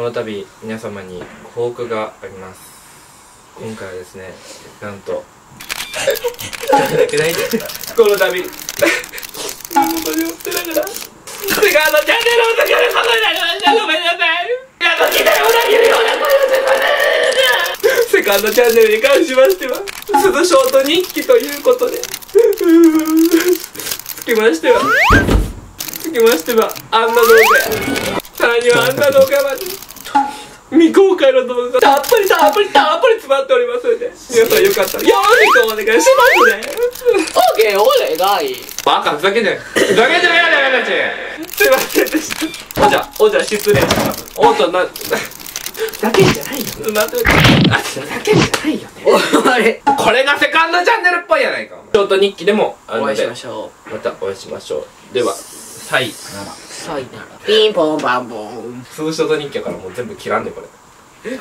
この度皆様にご報告があります。今回はですね、なんとこの度セカンドチャンネルに関しましては鈴ショート日記ということでつきましてはあんな動画、さらにはあんな動画まで未公開の動画たっぷり詰まっておりますので、皆さんよかったらよろしくお願いしますね。オーケー、お願い。バカ、ふざけんじゃねえよ、俺たち。すいませんでした。おじゃ失礼します。ふざけんじゃないよ。あれ、これがセカンドチャンネルっぽいやないか。ショート日記でもお会いしましょう。またお会いしましょう。では、さいなら。ピンポンパンポン。鈴ショート日記やからもう全部切らんでこれ。え？